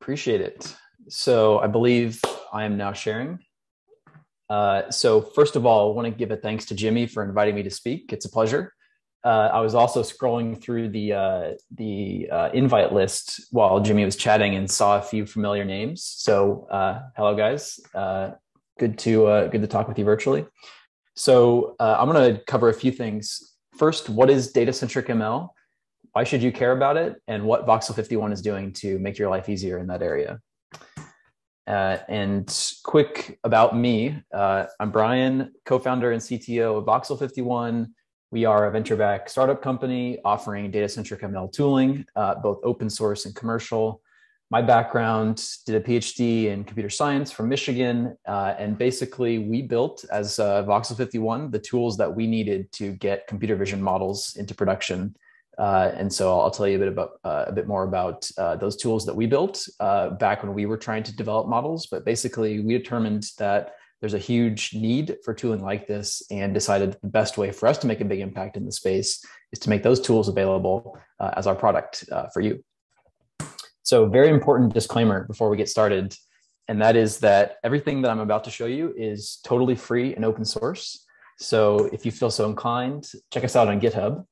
Appreciate it. So I believe I am now sharing. So first of all, I want to give a thanks to Jimmy for inviting me to speak. It's a pleasure. I was also scrolling through the invite list while Jimmy was chatting and saw a few familiar names. So hello, guys. Good to talk with you virtually. So I'm going to cover a few things. First, what is data-centric ML? Why should you care about it? And what Voxel51 is doing to make your life easier in that area. And quick about me, I'm Brian, co-founder and CTO of Voxel51. We are a venture-backed startup company offering data-centric ML tooling, both open source and commercial. My background, did a PhD in computer science from Michigan. And basically we built as Voxel51, the tools that we needed to get computer vision models into production. And so I'll tell you a bit more about those tools that we built back when we were trying to develop models. But basically we determined that there's a huge need for tooling like this and decided the best way for us to make a big impact in the space is to make those tools available as our product for you. So very important disclaimer before we get started, and that is that everything that I'm about to show you is totally free and open source. So if you feel so inclined, check us out on GitHub.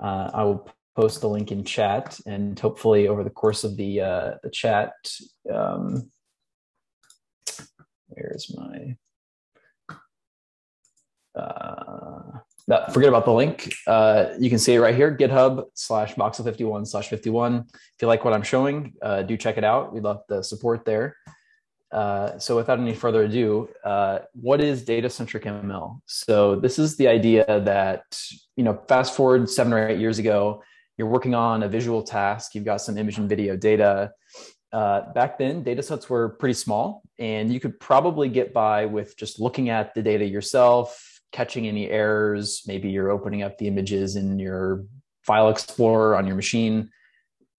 I will post the link in chat, and hopefully over the course of the chat, where's my, forget about the link. You can see it right here, github.com/voxel51/51. If you like what I'm showing, do check it out. We'd love the support there. So without any further ado, what is data-centric ML? So this is the idea that, you know, fast forward 7 or 8 years ago, you're working on a visual task, you've got some image and video data. Back then, data sets were pretty small, and you could probably get by with just looking at the data yourself, catching any errors. Maybe you're opening up the images in your file explorer on your machine.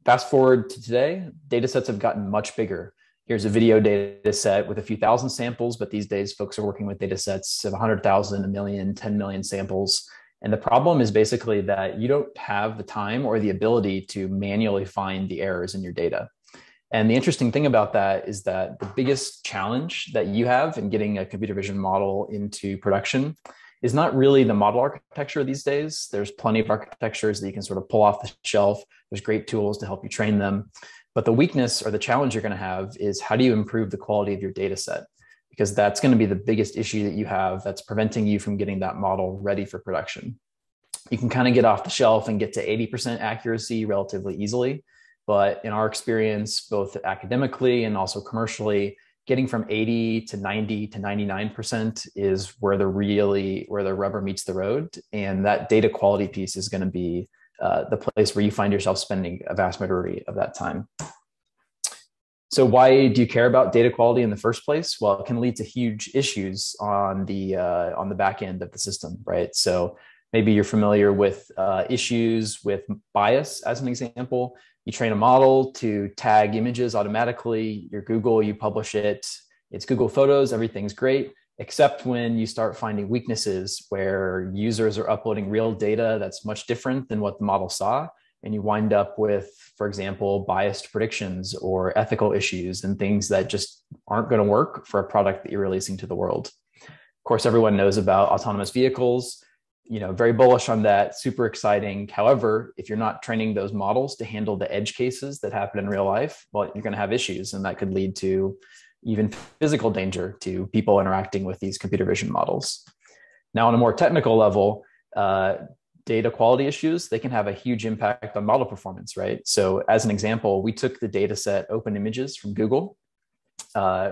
Fast forward to today, data sets have gotten much bigger. Here's a video data set with a few thousand samples, but these days folks are working with data sets of 100,000, a million, 10 million samples. And the problem is basically that you don't have the time or the ability to manually find the errors in your data. And the interesting thing about that is that the biggest challenge that you have in getting a computer vision model into production is not really the model architecture these days. There's plenty of architectures that you can sort of pull off the shelf. There's great tools to help you train them. But the weakness or the challenge you're going to have is how do you improve the quality of your data set? Because that's going to be the biggest issue that you have that's preventing you from getting that model ready for production. You can kind of get off the shelf and get to 80% accuracy relatively easily. But in our experience, both academically and also commercially, getting from 80 to 90 to 99% is where the rubber meets the road. And that data quality piece is going to be the place where you find yourself spending a vast majority of that time. So why do you care about data quality in the first place? Well, it can lead to huge issues on the back end of the system, right? So maybe you're familiar with issues with bias, as an example. You train a model to tag images automatically. Your Google, you publish it. It's Google Photos, everything's great. Except when you start finding weaknesses where users are uploading real data that's much different than what the model saw. And you wind up with, for example, biased predictions or ethical issues and things that just aren't going to work for a product that you're releasing to the world. Of course, everyone knows about autonomous vehicles, you know, very bullish on that, super exciting. However, if you're not training those models to handle the edge cases that happen in real life, well, you're going to have issues, and that could lead to even physical danger to people interacting with these computer vision models. Now, on a more technical level, data quality issues, they can have a huge impact on model performance, right? So as an example, we took the data set Open Images from Google.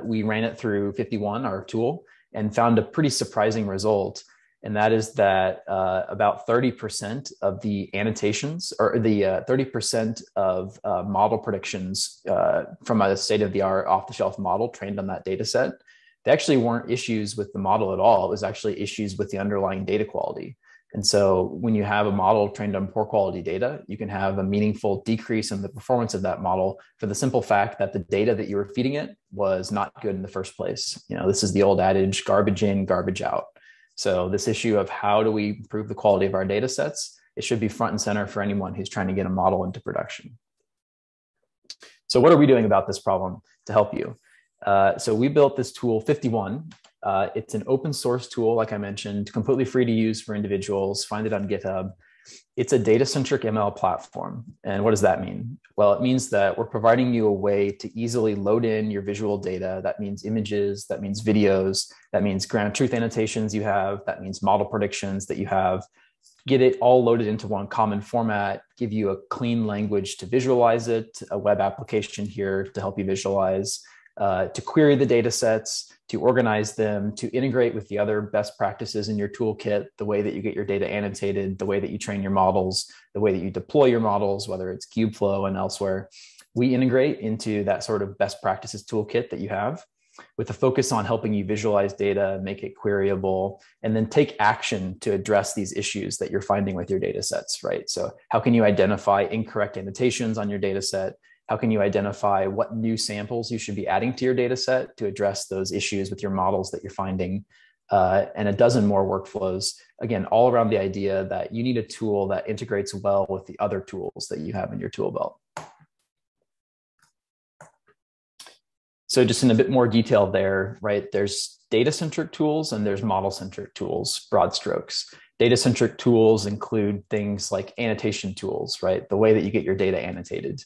We ran it through FiftyOne, our tool, and found a pretty surprising result. And that is that about 30% of the annotations, or the 30% of model predictions from a state-of-the-art off-the-shelf model trained on that data set, they actually weren't issues with the model at all. It was actually issues with the underlying data quality. And so when you have a model trained on poor quality data, you can have a meaningful decrease in the performance of that model for the simple fact that the data that you were feeding it was not good in the first place. You know, this is the old adage, garbage in, garbage out. So this issue of how do we improve the quality of our data sets, it should be front and center for anyone who's trying to get a model into production. So what are we doing about this problem to help you? So we built this tool, FiftyOne. It's an open source tool, like I mentioned, completely free to use for individuals. Find it on GitHub. It's a data-centric ML platform. And what does that mean? Well, it means that we're providing you a way to easily load in your visual data. That means images, that means videos, that means ground truth annotations you have, that means model predictions that you have. Get it all loaded into one common format, give you a clean language to visualize it, a web application here to help you visualize, to query the data sets, to organize them, to integrate with the other best practices in your toolkit, the way that you get your data annotated, the way that you train your models, the way that you deploy your models, whether it's Kubeflow and elsewhere. We integrate into that sort of best practices toolkit that you have, with a focus on helping you visualize data, make it queryable, and then take action to address these issues that you're finding with your data sets, right? So how can you identify incorrect annotations on your data set? How can you identify what new samples you should be adding to your data set to address those issues with your models that you're finding? And a dozen more workflows, again, all around the idea that you need a tool that integrates well with the other tools that you have in your tool belt. So just in a bit more detail there, right? There's data-centric tools and there's model-centric tools, broad strokes. Data-centric tools include things like annotation tools, right? The way that you get your data annotated.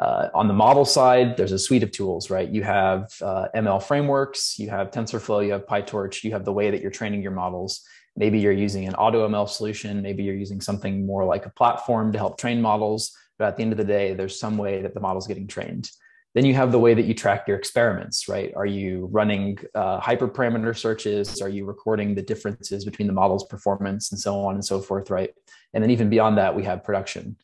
On the model side, there's a suite of tools, right? You have ML frameworks, you have TensorFlow, you have PyTorch, you have the way that you're training your models. Maybe you're using an auto ML solution. Maybe you're using something more like a platform to help train models. But at the end of the day, there's some way that the model's getting trained. Then you have the way that you track your experiments, right? Are you running hyperparameter searches? Are you recording the differences between the model's performance and so on and so forth, right? And then even beyond that, we have production.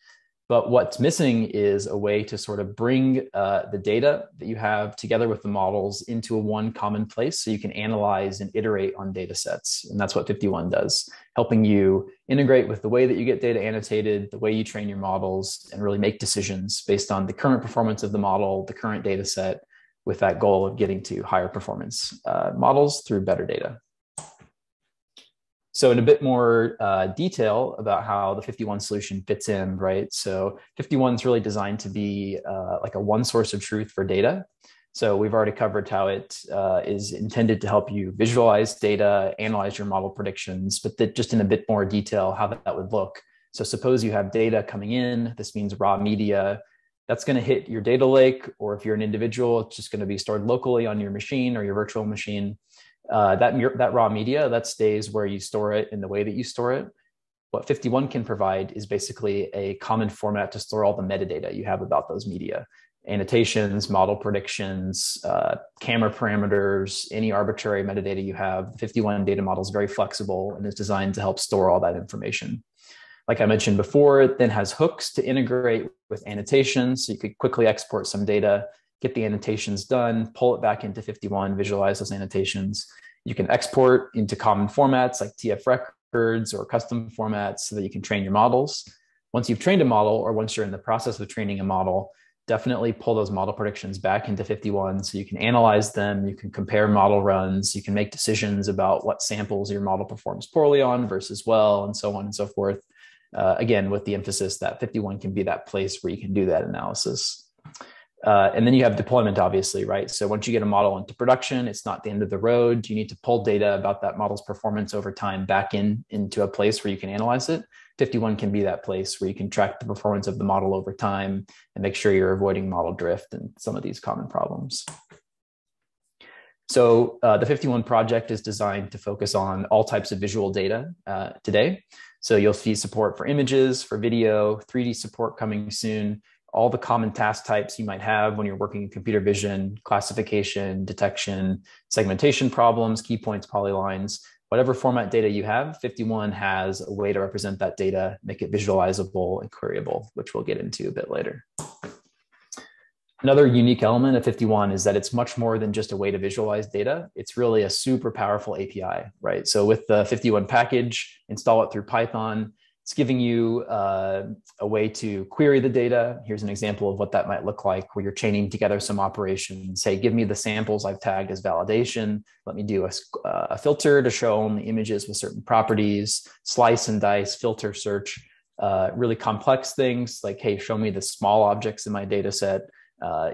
But what's missing is a way to sort of bring the data that you have together with the models into a one common place so you can analyze and iterate on data sets. And that's what FiftyOne does, helping you integrate with the way that you get data annotated, the way you train your models, and really make decisions based on the current performance of the model, the current data set, with that goal of getting to higher performance models through better data. So in a bit more detail about how the FiftyOne solution fits in, right? So FiftyOne is really designed to be like a one source of truth for data. So we've already covered how it is intended to help you visualize data, analyze your model predictions, but just in a bit more detail how that would look. So suppose you have data coming in, this means raw media, that's gonna hit your data lake, or if you're an individual, it's just gonna be stored locally on your machine or your virtual machine. That raw media, that stays where you store it and the way that you store it. What FiftyOne can provide is basically a common format to store all the metadata you have about those media. Annotations, model predictions, camera parameters, any arbitrary metadata you have. The FiftyOne data model is very flexible and is designed to help store all that information. Like I mentioned before, it then has hooks to integrate with annotations, so you could quickly export some data, get the annotations done, pull it back into FiftyOne, visualize those annotations. You can export into common formats like TF records or custom formats so that you can train your models. Once you've trained a model, or once you're in the process of training a model, definitely pull those model predictions back into FiftyOne so you can analyze them, you can compare model runs, you can make decisions about what samples your model performs poorly on versus well, and so on and so forth. Again, with the emphasis that FiftyOne can be that place where you can do that analysis. And then you have deployment, obviously, right? So once you get a model into production, it's not the end of the road. You need to pull data about that model's performance over time back into a place where you can analyze it. FiftyOne can be that place where you can track the performance of the model over time and make sure you're avoiding model drift and some of these common problems. So the FiftyOne project is designed to focus on all types of visual data today. So you'll see support for images, for video, 3D support coming soon. All the common task types you might have when you're working in computer vision, classification, detection, segmentation problems, key points, polylines, whatever format data you have, FiftyOne has a way to represent that data, make it visualizable and queryable, which we'll get into a bit later. Another unique element of FiftyOne is that it's much more than just a way to visualize data. It's really a super powerful API, right? So with the FiftyOne package, install it through Python. It's giving you a way to query the data. Here's an example of what that might look like, where you're chaining together some operations. Say, give me the samples I've tagged as validation. Let me do a filter to show only images with certain properties, slice and dice, filter search, really complex things like, hey, show me the small objects in my data set.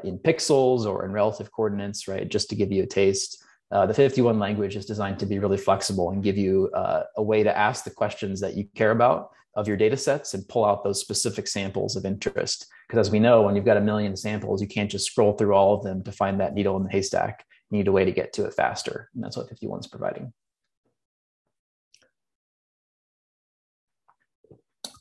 in pixels or in relative coordinates, right? Just to give you a taste. The FiftyOne language is designed to be really flexible and give you a way to ask the questions that you care about of your data sets and pull out those specific samples of interest. Because as we know, when you've got a million samples, you can't just scroll through all of them to find that needle in the haystack. You need a way to get to it faster. And that's what FiftyOne's providing.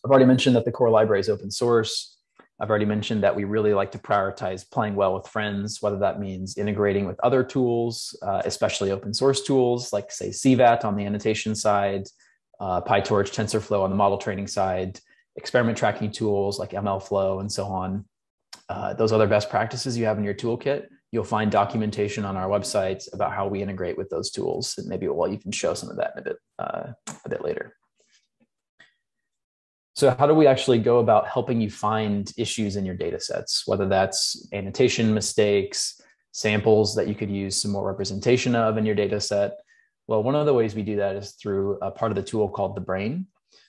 I've already mentioned that the core library is open source. I've already mentioned that we really like to prioritize playing well with friends, whether that means integrating with other tools, especially open source tools like, say, CVAT on the annotation side, PyTorch, TensorFlow on the model training side, experiment tracking tools like MLflow and so on. Those other best practices you have in your toolkit, you'll find documentation on our website about how we integrate with those tools. And maybe, well, you can show some of that in a bit later. So how do we actually go about helping you find issues in your data sets, whether that's annotation mistakes, samples that you could use some more representation of in your data set? Well, one of the ways we do that is through a part of the tool called the Brain.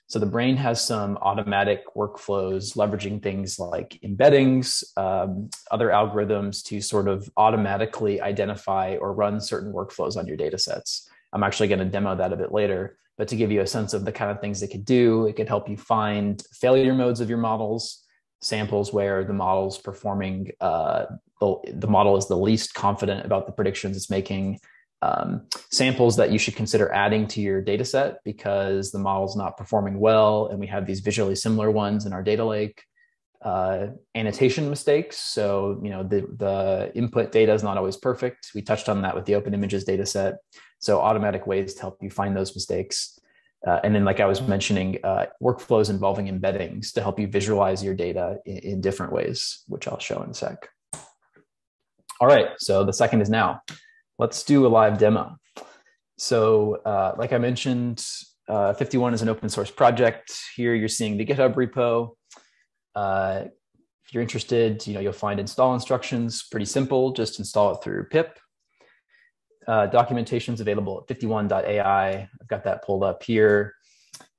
So the Brain has some automatic workflows leveraging things like embeddings, other algorithms to sort of automatically identify or run certain workflows on your data sets. I'm actually going to demo that a bit later. But to give you a sense of the kind of things it could do, it could help you find failure modes of your models, samples where the model's performing, the model is the least confident about the predictions it's making, samples that you should consider adding to your data set because the model's not performing well, and we have these visually similar ones in our data lake, annotation mistakes. So, you know, the input data is not always perfect. We touched on that with the Open Images data set. So automatic ways to help you find those mistakes. And then, like I was mentioning, workflows involving embeddings to help you visualize your data in different ways, which I'll show in a sec. All right, so the second is now. Let's do a live demo. So like I mentioned, FiftyOne is an open source project. Here you're seeing the GitHub repo. If you're interested, you know, you'll find install instructions, pretty simple, just install it through pip. Documentation's available at FiftyOne.ai. I've got that pulled up here.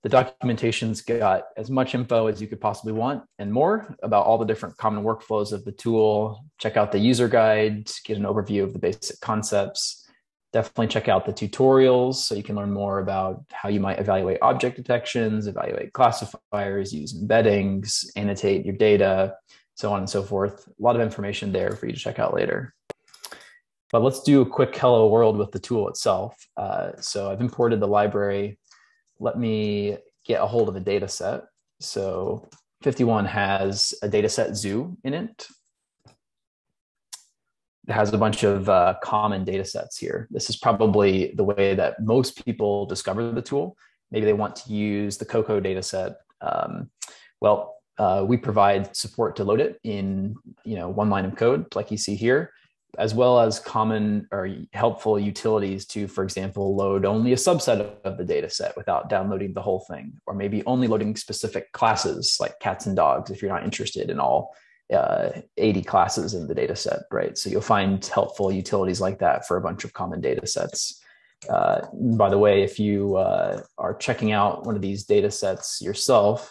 The documentation's got as much info as you could possibly want and more about all the different common workflows of the tool. Check out the user guide, get an overview of the basic concepts. Definitely check out the tutorials so you can learn more about how you might evaluate object detections, evaluate classifiers, use embeddings, annotate your data, so on and so forth. A lot of information there for you to check out later. But let's do a quick hello world with the tool itself. So I've imported the library. Let me get a hold of a data set. So FiftyOne has a data set zoo in it. It has a bunch of common data sets here. This is probably the way that most people discover the tool. Maybe they want to use the COCO data set. We provide support to load it in, you know, one line of code like you see here, as well as common or helpful utilities to, for example, load only a subset of the data set without downloading the whole thing, or maybe only loading specific classes like cats and dogs if you're not interested in all 80 classes in the data set, right? So you'll find helpful utilities like that for a bunch of common data sets. By the way, if you are checking out one of these data sets yourself,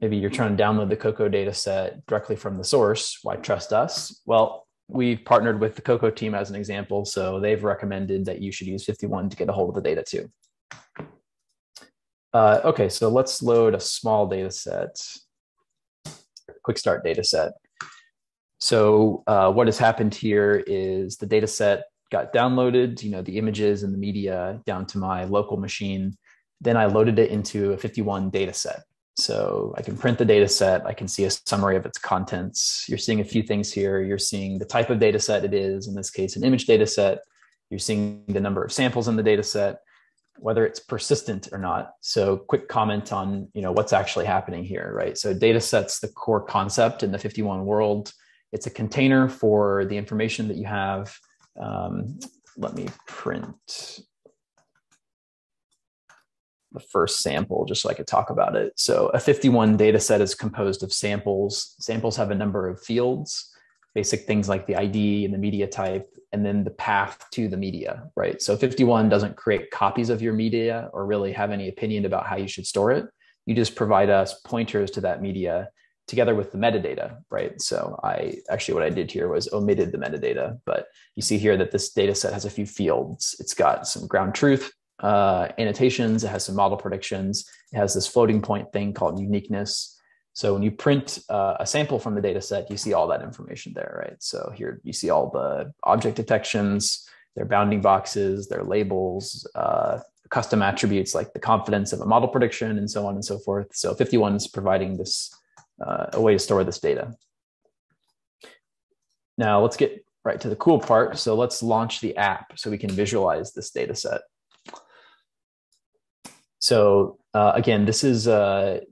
maybe you're trying to download the COCO data set directly from the source, why trust us? Well, we've partnered with the COCO team as an example, so they've recommended that you should use FiftyOne to get a hold of the data too. Okay, so let's load a small data set, quick start data set. So what has happened here is the data set got downloaded, you know, the images and the media down to my local machine. Then I loaded it into a FiftyOne data set. So I can print the data set. I can see a summary of its contents. You're seeing a few things here. You're seeing the type of data set it is, in this case, an image data set. You're seeing the number of samples in the data set, whether it's persistent or not. So quick comment on, you know, what's actually happening here, right? So data set's the core concept in the FiftyOne world. It's a container for the information that you have. Let me print the first sample, just so I could talk about it. So a FiftyOne data set is composed of samples. Samples have a number of fields, basic things like the ID and the media type, and then the path to the media, right? So FiftyOne doesn't create copies of your media or really have any opinion about how you should store it. You just provide us pointers to that media together with the metadata, right? So I actually, what I did here was omitted the metadata, but you see here that this data set has a few fields. It's got some ground truth annotations. It has some model predictions. It has this floating point thing called uniqueness. So when you print a sample from the data set, you see all that information there, right? So here you see all the object detections, their bounding boxes, their labels, custom attributes like the confidence of a model prediction and so on and so forth. So FiftyOne is providing this a way to store this data. Now let's get right to the cool part. So let's launch the app so we can visualize this data set. So again, this is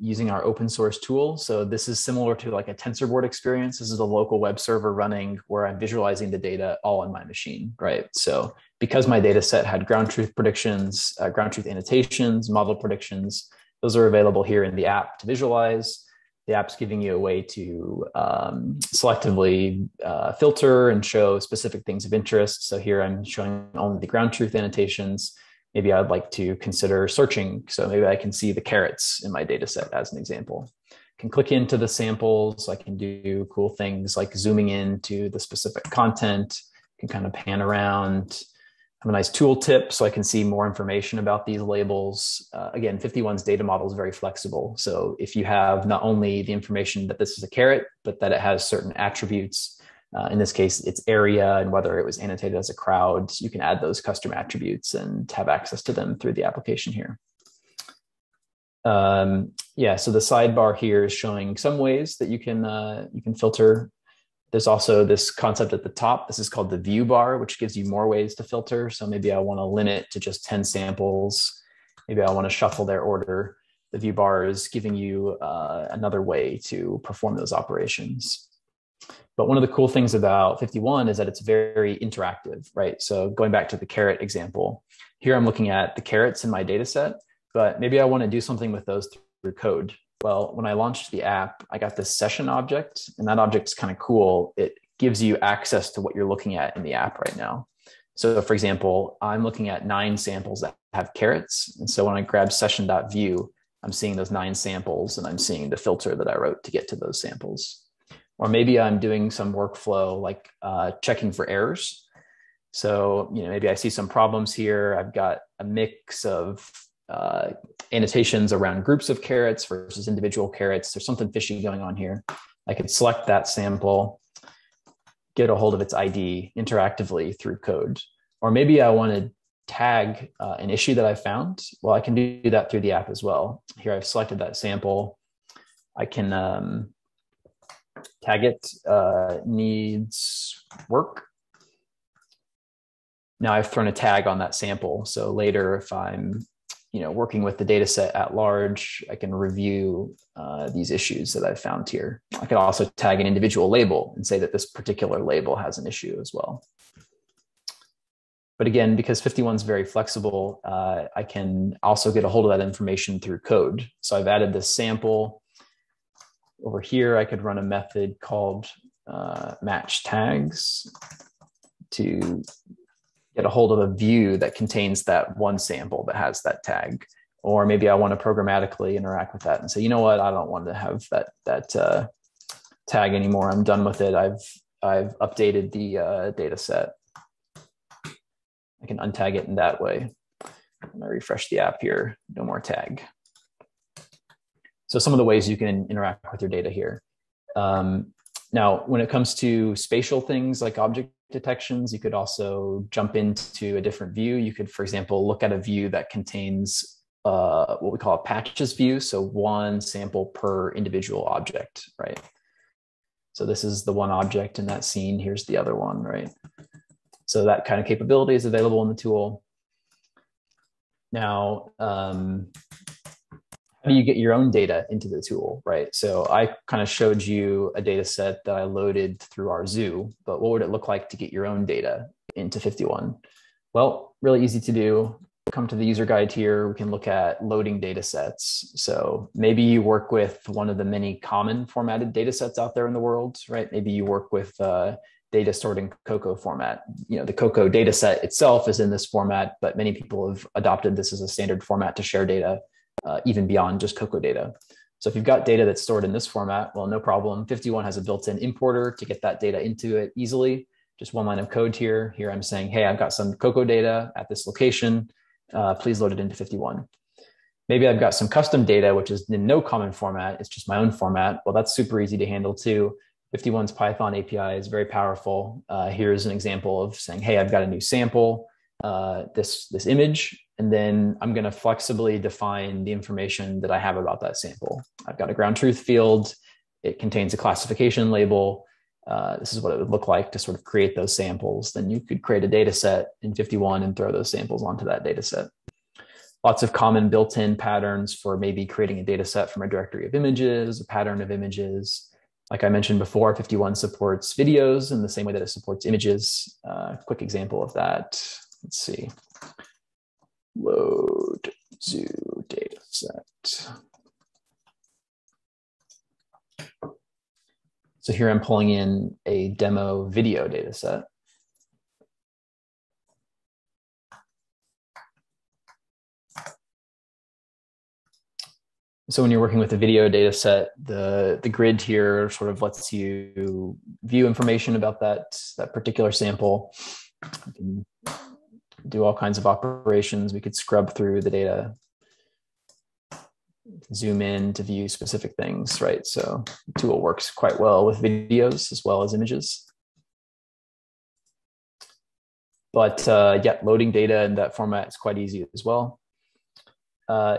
using our open source tool. So this is similar to like a TensorBoard experience. This is a local web server running where I'm visualizing the data all on my machine, right? So because my data set had ground truth predictions, ground truth annotations, model predictions, those are available here in the app to visualize. The app's giving you a way to selectively filter and show specific things of interest. So here I'm showing only the ground truth annotations. Maybe I'd like to consider searching. So maybe I can see the carrots in my data set as an example. I can click into the samples. I can do cool things like zooming into the specific content. I can kind of pan around. I have a nice tooltip so I can see more information about these labels. Again, FiftyOne's data model is very flexible. So if you have not only the information that this is a carrot, but that it has certain attributes, in this case, its area and whether it was annotated as a crowd, you can add those custom attributes and have access to them through the application here. Yeah, so the sidebar here is showing some ways that you can filter. There's also this concept at the top. This is called the view bar, which gives you more ways to filter. So maybe I want to limit to just 10 samples. Maybe I want to shuffle their order. The view bar is giving you another way to perform those operations. But one of the cool things about FiftyOne is that it's very interactive, right? So going back to the carrot example, here I'm looking at the carrots in my data set, but maybe I want to do something with those through code. Well, when I launched the app, I got this session object, and that object is kind of cool. It gives you access to what you're looking at in the app right now. So for example, I'm looking at 9 samples that have carrots. And so when I grab session.view, I'm seeing those 9 samples, and I'm seeing the filter that I wrote to get to those samples. Or maybe I'm doing some workflow like checking for errors. So, you know, maybe I see some problems here. I've got a mix of annotations around groups of carrots versus individual carrots. There's something fishy going on here. I could select that sample, get a hold of its ID interactively through code. Or maybe I want to tag an issue that I found. Well, I can do that through the app as well. Here I've selected that sample. I can tag it needs work. Now I've thrown a tag on that sample. So later if I'm, you know, working with the data set at large, I can review these issues that I've found here. I could also tag an individual label and say that this particular label has an issue as well. But again, because FiftyOne's very flexible, I can also get a hold of that information through code. So I've added this sample. Over here, I could run a method called match tags to get a hold of a view that contains that one sample that has that tag. Or maybe I want to programmatically interact with that and say, you know what, I don't want to have that tag anymore. I'm done with it. I've updated the data set. I can untag it in that way. When I refresh the app here, no more tag. So some of the ways you can interact with your data here. Now, when it comes to spatial things like object detections, you could also jump into a different view. You could, for example, look at a view that contains what we call a patches view. So one sample per individual object, right? So this is the one object in that scene. Here's the other one, right? So that kind of capability is available in the tool. Now, how do you get your own data into the tool, right? So I kind of showed you a data set that I loaded through our zoo, but what would it look like to get your own data into FiftyOne? Well, really easy to do. Come to the user guide here. We can look at loading data sets. So maybe you work with one of the many common formatted data sets out there in the world, right? Maybe you work with data stored in COCO format. You know, the COCO data set itself is in this format, but many people have adopted this as a standard format to share data. Even beyond just COCO data. So if you've got data that's stored in this format, well, no problem. FiftyOne has a built-in importer to get that data into it easily. Just one line of code here. Here I'm saying, hey, I've got some COCO data at this location. Please load it into FiftyOne. Maybe I've got some custom data, which is in no common format. It's just my own format. Well, that's super easy to handle too. FiftyOne's Python API is very powerful. Here's an example of saying, hey, I've got a new sample, this image, and then I'm going to flexibly define the information that I have about that sample. I've got a ground truth field. It contains a classification label. This is what it would look like to sort of create those samples. Then you could create a data set in FiftyOne and throw those samples onto that data set. Lots of common built-in patterns for maybe creating a data set from a directory of images, a pattern of images. Like I mentioned before, FiftyOne supports videos in the same way that it supports images. Quick example of that. Let's see. Load zoo data set. So here I'm pulling in a demo video data set. So when you're working with a video data set, the grid here sort of lets you view information about that particular sample. You can do all kinds of operations. We could scrub through the data, zoom in to view specific things, right? So the tool works quite well with videos as well as images. But yeah, loading data in that format is quite easy as well.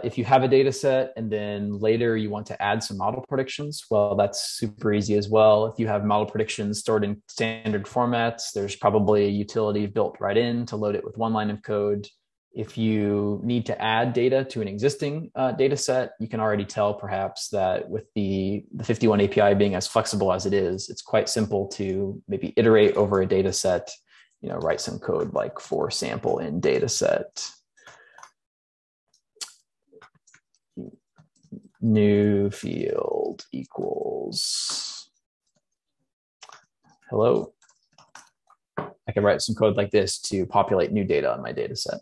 If you have a data set and then later you want to add some model predictions, well, that's super easy as well. If you have model predictions stored in standard formats, there's probably a utility built right in to load it with one line of code. If you need to add data to an existing data set, you can already tell perhaps that with the FiftyOne API being as flexible as it is, it's quite simple to maybe iterate over a data set, you know, write some code like for sample in data set. New field equals hello. I can write some code like this to populate new data on my data set.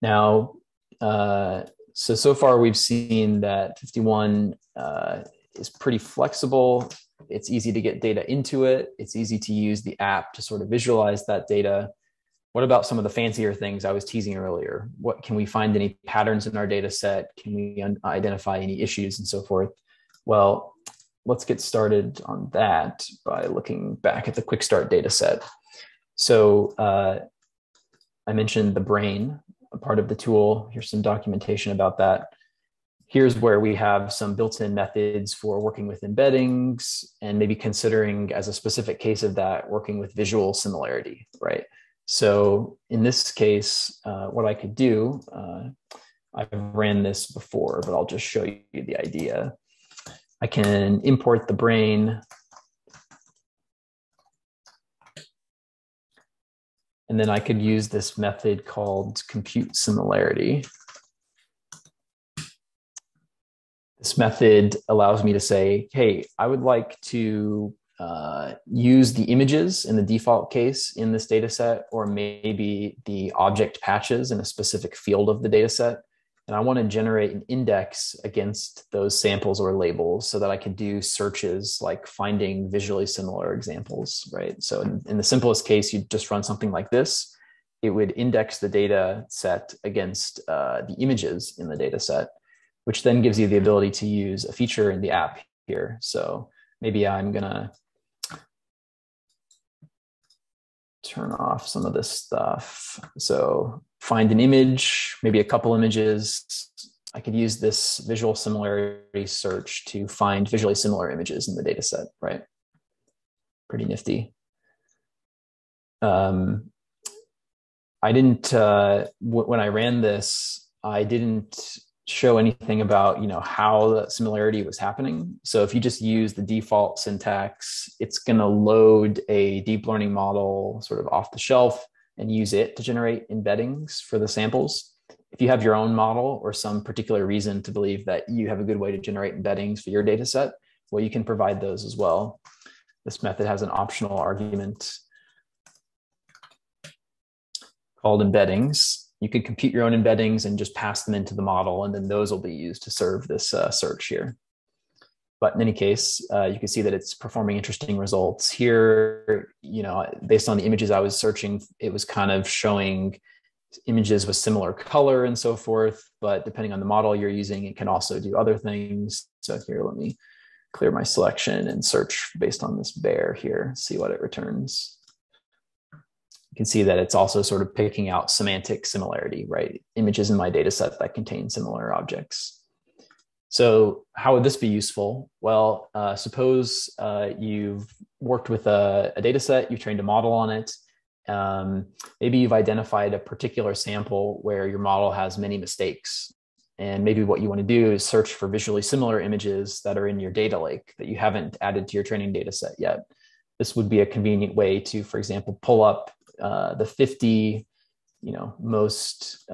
Now, so far we've seen that FiftyOne is pretty flexible. It's easy to get data into it. It's easy to use the app to sort of visualize that data. What about some of the fancier things I was teasing earlier? What can we find any patterns in our data set? Can we identify any issues and so forth? Well, let's get started on that by looking back at the quick start data set. So I mentioned the brain, a part of the tool. Here's some documentation about that. Here's where we have some built-in methods for working with embeddings and maybe considering, as a specific case of that, working with visual similarity, right? So in this case, what I could do, I've ran this before, but I'll just show you the idea. I can import the brain. And then I could use this method called compute similarity. This method allows me to say, hey, I would like to use the images in the default case in this data set, or maybe the object patches in a specific field of the data set. And I want to generate an index against those samples or labels so that I can do searches like finding visually similar examples, right? So in the simplest case, you just run something like this. It would index the data set against the images in the data set, which then gives you the ability to use a feature in the app here. So maybe I'm going to turn off some of this stuff. So find an image, maybe a couple images. I could use this visual similarity search to find visually similar images in the data set, right? Pretty nifty. I didn't, when I ran this, I didn't show anything about, you know, how that similarity was happening. So if you just use the default syntax, it's going to load a deep learning model sort of off the shelf and use it to generate embeddings for the samples. If you have your own model or some particular reason to believe that you have a good way to generate embeddings for your data set, well, you can provide those as well. This method has an optional argument called embeddings. you could compute your own embeddings and just pass them into the model, and then those will be used to serve this search here. But in any case, you can see that it's performing interesting results here. You know, based on the images I was searching, it was kind of showing images with similar color and so forth. But depending on the model you're using, it can also do other things. So here, let me clear my selection and search based on this bear here, see what it returns. You can see that it's also sort of picking out semantic similarity, right? Images in my data set that contain similar objects. So how would this be useful? Well, suppose you've worked with a data set, you've trained a model on it. Maybe you've identified a particular sample where your model has many mistakes. And maybe what you want to do is search for visually similar images that are in your data lake that you haven't added to your training data set yet. This would be a convenient way to, for example, pull up the 50, you know, most,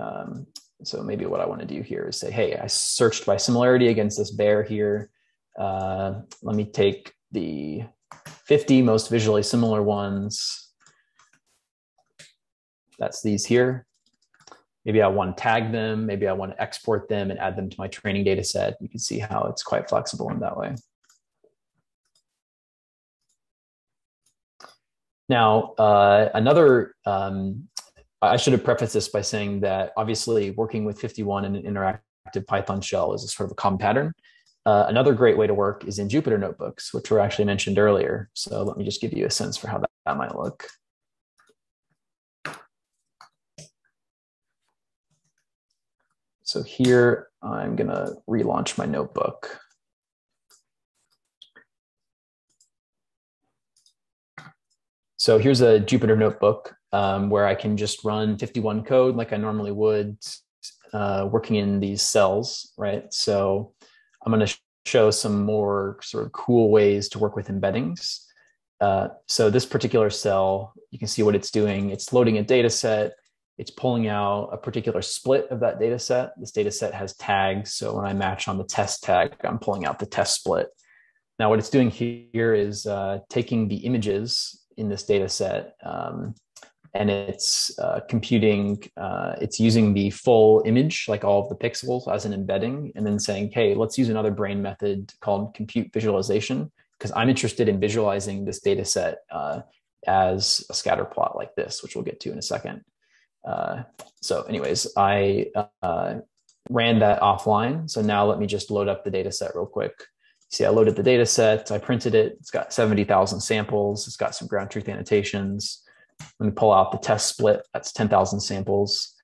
so maybe what I want to do here is say, hey, I searched by similarity against this bear here. Let me take the 50 most visually similar ones. That's these here. Maybe I want to tag them. Maybe I want to export them and add them to my training data set. You can see how it's quite flexible in that way. Now, another, I should have prefaced this by saying that obviously working with FiftyOne in an interactive Python shell is a sort of a common pattern. Another great way to work is in Jupyter notebooks, which were actually mentioned earlier. So let me just give you a sense for how that might look. So here, I'm gonna relaunch my notebook. So here's a Jupyter notebook where I can just run FiftyOne code like I normally would working in these cells, right? So I'm gonna show some more sort of cool ways to work with embeddings. So this particular cell, you can see what it's doing. It's loading a data set. It's pulling out a particular split of that data set. This data set has tags. So when I match on the test tag, I'm pulling out the test split. Now what it's doing here is taking the images in this data set and it's computing, it's using the full image, like all of the pixels as an embedding, and then saying, hey, let's use another brain method called compute visualization because I'm interested in visualizing this data set as a scatter plot like this, which we'll get to in a second. So anyways, I ran that offline. So now let me just load up the data set real quick. See, I loaded the data set, I printed it. It's got 70,000 samples. It's got some ground truth annotations. Let me pull out the test split. That's 10,000 samples.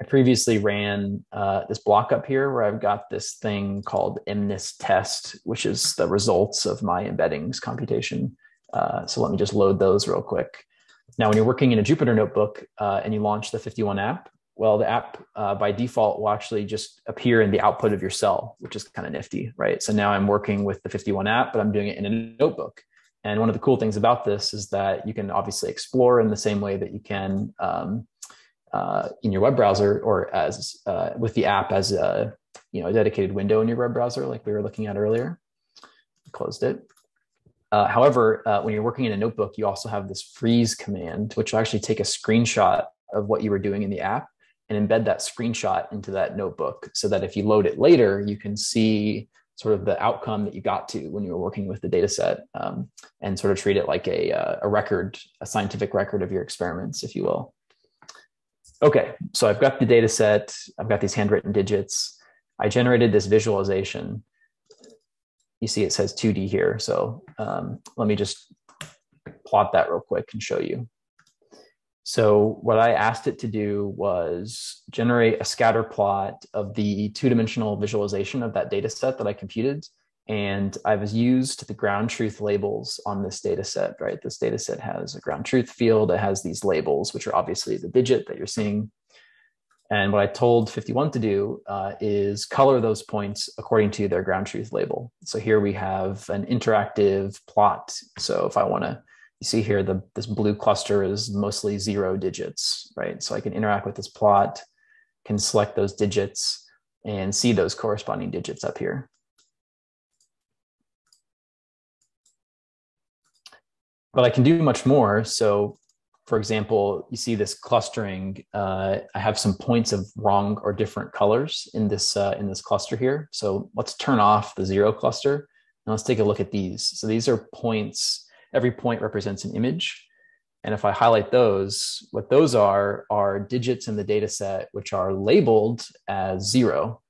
I previously ran this block up here where I've got this thing called MNIST test, which is the results of my embeddings computation. So let me just load those real quick. Now, when you're working in a Jupyter notebook and you launch the FiftyOne app, well, the app by default will actually just appear in the output of your cell, which is kind of nifty, right? So now I'm working with the FiftyOne app, but I'm doing it in a notebook. And one of the cool things about this is that you can obviously explore in the same way that you can in your web browser or as with the app as a, you know, a dedicated window in your web browser, like we were looking at earlier. I closed it. However, when you're working in a notebook, you also have this freeze command, which will actually take a screenshot of what you were doing in the app and embed that screenshot into that notebook so that if you load it later, you can see sort of the outcome that you got to when you were working with the data set and sort of treat it like a record, a scientific record of your experiments, if you will. Okay, so I've got the data set. I've got these handwritten digits. I generated this visualization. You see it says 2D here. So let me just plot that real quick and show you. So what I asked it to do was generate a scatter plot of the two-dimensional visualization of that data set that I computed. And I've used the ground truth labels on this data set, right? This data set has a ground truth field. It has these labels, which are obviously the digit that you're seeing. And what I told FiftyOne to do is color those points according to their ground truth label. So here we have an interactive plot. So if I want to, you see here, this blue cluster is mostly zero digits, right? So I can interact with this plot, can select those digits and see those corresponding digits up here. But I can do much more. So for example, you see this clustering. I have some points of wrong or different colors in this cluster here. So let's turn off the zero cluster and let's take a look at these. So these are points. Every point represents an image. And if I highlight those, what those are digits in the data set, which are labeled as zero.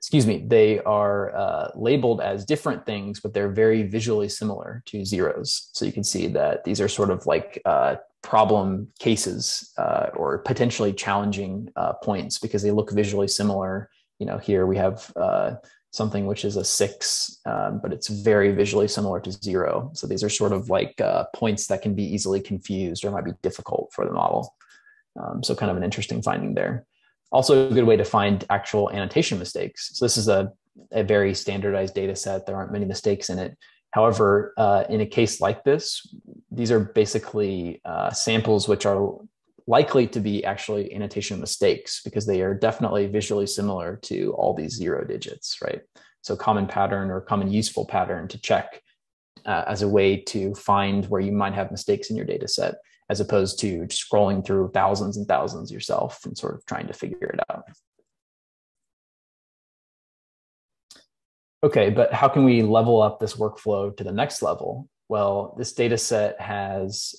Excuse me, they are labeled as different things, but they're very visually similar to zeros. So you can see that these are sort of like problem cases or potentially challenging points because they look visually similar. You know, here we have something which is a 6, but it's very visually similar to 0. So these are sort of like points that can be easily confused or might be difficult for the model. So kind of an interesting finding there. Also a good way to find actual annotation mistakes. So this is a very standardized data set. There aren't many mistakes in it. However, in a case like this, these are basically samples which are likely to be actually annotation mistakes because they are definitely visually similar to all these zero digits, right? So common pattern or common useful pattern to check as a way to find where you might have mistakes in your data set, as opposed to just scrolling through thousands and thousands yourself and sort of trying to figure it out. Okay, but how can we level up this workflow to the next level? Well, this data set has,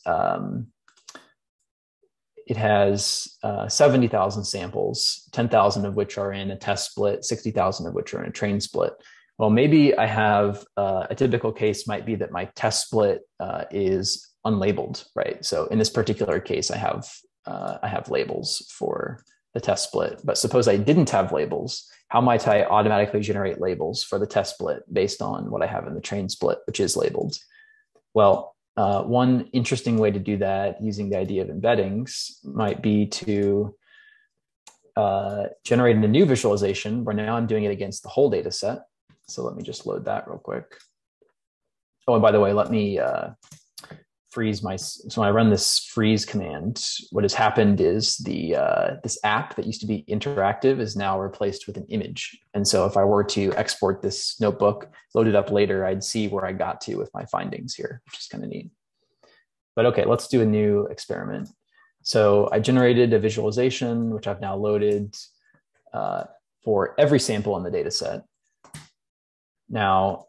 it has 70,000 samples, 10,000 of which are in a test split, 60,000 of which are in a train split. Well, maybe I have a typical case might be that my test split is unlabeled, right? So in this particular case, I have labels for the test split, but suppose I didn't have labels, how might I automatically generate labels for the test split based on what I have in the train split, which is labeled? Well, one interesting way to do that using the idea of embeddings might be to generate a new visualization where now I'm doing it against the whole data set. So let me just load that real quick. Oh, and by the way, let me, freeze my, so when I run this freeze command, what has happened is the this app that used to be interactive is now replaced with an image. And so if I were to export this notebook, load it up later, I'd see where I got to with my findings here, which is kind of neat. But okay, let's do a new experiment. So I generated a visualization, which I've now loaded for every sample in the data set. Now,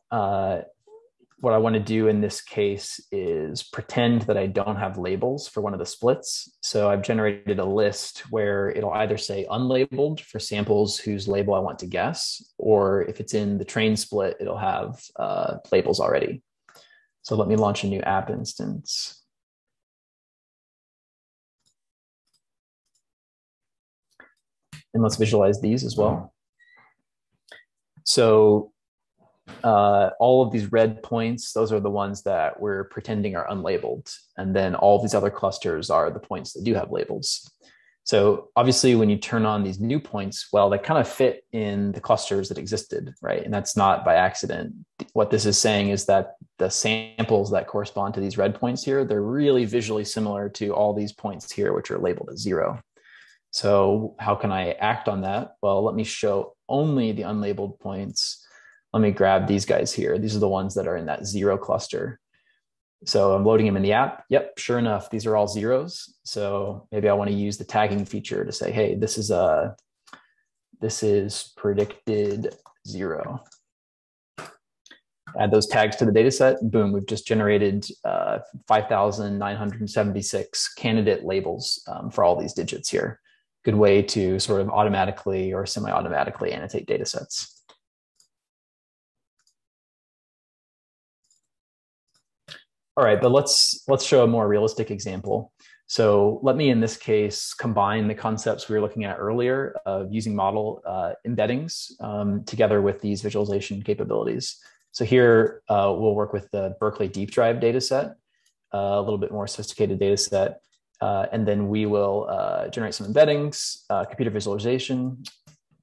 what I want to do in this case is pretend that I don't have labels for one of the splits. So I've generated a list where it'll either say unlabeled for samples whose label I want to guess, or if it's in the train split, it'll have labels already. So let me launch a new app instance. And let's visualize these as well. So all of these red points, those are the ones that we're pretending are unlabeled. And then all these other clusters are the points that do have labels. So obviously when you turn on these new points, well, they kind of fit in the clusters that existed, right? And that's not by accident. What this is saying is that the samples that correspond to these red points here, they're really visually similar to all these points here, which are labeled as zero. So how can I act on that? Well, let me show only the unlabeled points. Let me grab these guys here. These are the ones that are in that zero cluster. So I'm loading them in the app. Yep, sure enough, these are all zeros. So maybe I want to use the tagging feature to say, hey, this is predicted zero. Add those tags to the data set. Boom, we've just generated 5,976 candidate labels for all these digits here. Good way to sort of automatically or semi-automatically annotate data sets. All right, but let's show a more realistic example. So let me, in this case, combine the concepts we were looking at earlier of using model embeddings together with these visualization capabilities. So here we'll work with the Berkeley Deep Drive data set, a little bit more sophisticated data set, and then we will generate some embeddings, computer visualization.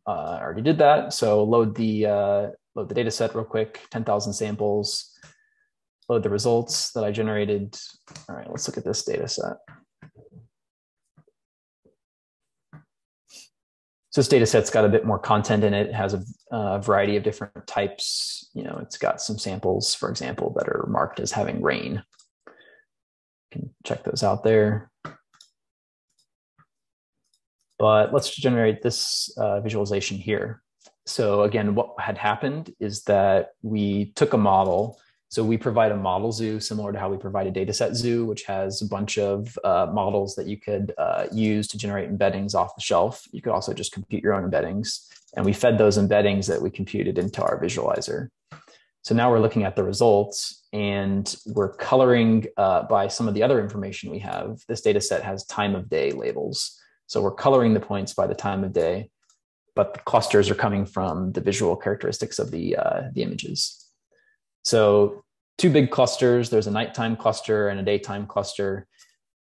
I already did that. So load the data set real quick, 10,000 samples. Load the results that I generated. All right, let's look at this data set. So this data set's got a bit more content in it. It has a variety of different types. You know, it's got some samples, for example, that are marked as having rain. You can check those out there. But let's generate this visualization here. So again, what had happened is that we took a model. So we provide a model zoo similar to how we provide a dataset zoo, which has a bunch of models that you could use to generate embeddings off the shelf. You could also just compute your own embeddings. And we fed those embeddings that we computed into our visualizer. So now we're looking at the results, and we're coloring by some of the other information we have. This dataset has time of day labels. So we're coloring the points by the time of day, but the clusters are coming from the visual characteristics of the images. So two big clusters, there's a nighttime cluster and a daytime cluster.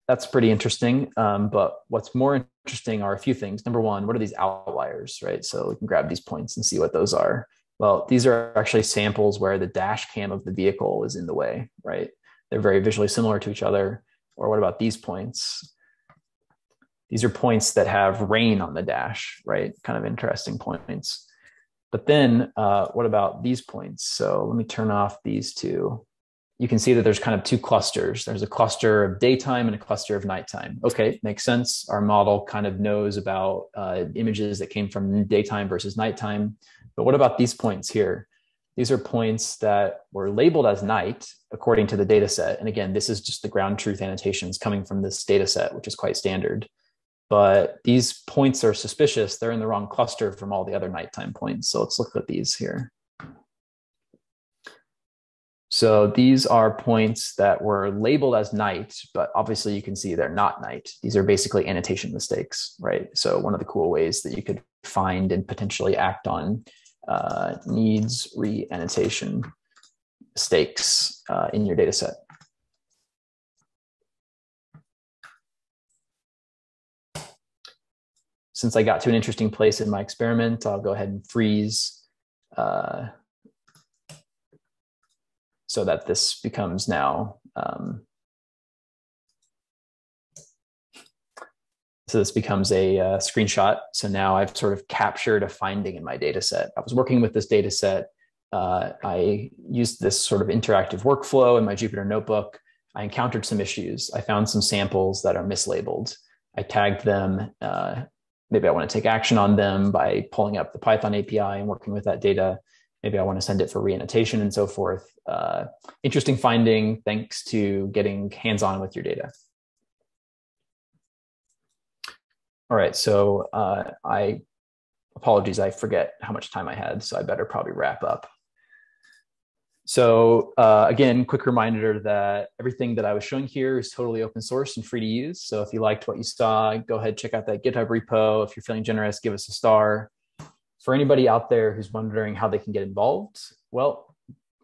That's pretty interesting. But what's more interesting are a few things. Number one, what are these outliers, right? So we can grab these points and see what those are. Well, these are actually samples where the dash cam of the vehicle is in the way, right? They're very visually similar to each other. Or what about these points? These are points that have rain on the dash, right? Kind of interesting points. But then what about these points? So let me turn off these two. You can see that there's kind of two clusters. There's a cluster of daytime and a cluster of nighttime. Okay, makes sense. Our model kind of knows about images that came from daytime versus nighttime. But what about these points here? These are points that were labeled as night according to the data set. And again, this is just the ground truth annotations coming from this data set, which is quite standard. But these points are suspicious. They're in the wrong cluster from all the other nighttime points. So let's look at these here. So these are points that were labeled as night, but obviously you can see they're not night. These are basically annotation mistakes, right? So one of the cool ways that you could find and potentially act on needs re-annotation mistakes in your data set. Since I got to an interesting place in my experiment, I'll go ahead and freeze so that this becomes now, a screenshot. So now I've sort of captured a finding in my data set. I was working with this data set. I used this sort of interactive workflow in my Jupyter notebook. I encountered some issues. I found some samples that are mislabeled. I tagged them. Maybe I want to take action on them by pulling up the Python API and working with that data. Maybe I want to send it for re-annotation and so forth. Interesting finding, thanks to getting hands-on with your data. All right, so I forget how much time I had, so I better probably wrap up. So again, quick reminder that everything that I was showing here is totally open source and free to use. So if you liked what you saw, go ahead, check out that GitHub repo. If you're feeling generous, give us a star. For anybody out there who's wondering how they can get involved, well,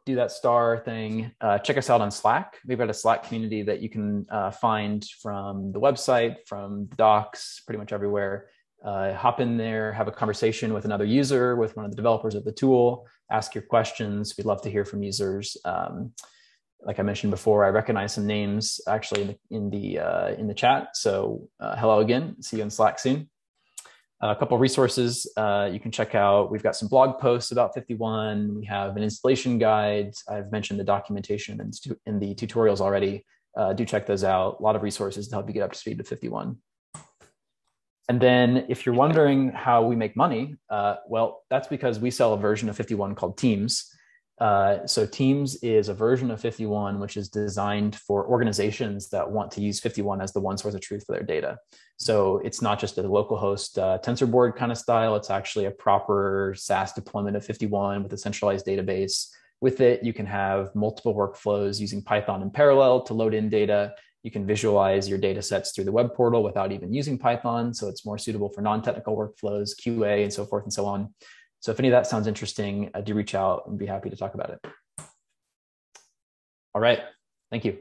do that star thing. Check us out on Slack. We've got a Slack community that you can find from the website, from the docs, pretty much everywhere. Hop in there, have a conversation with another user, with one of the developers of the tool, ask your questions. We'd love to hear from users. Like I mentioned before, I recognize some names actually in the chat. So hello again, see you on Slack soon. A couple of resources you can check out. We've got some blog posts about FiftyOne. We have an installation guide. I've mentioned the documentation in the tutorials already. Do check those out. A lot of resources to help you get up to speed with FiftyOne. And then if you're wondering how we make money, well, that's because we sell a version of FiftyOne called Teams. So Teams is a version of FiftyOne, which is designed for organizations that want to use FiftyOne as the one source of truth for their data. So it's not just a localhost TensorBoard kind of style. It's actually a proper SaaS deployment of FiftyOne with a centralized database. With it, you can have multiple workflows using Python in parallel to load in data. You can visualize your data sets through the web portal without even using Python. So it's more suitable for non-technical workflows, QA, and so forth and so on. So if any of that sounds interesting, do reach out and be happy to talk about it. All right. Thank you.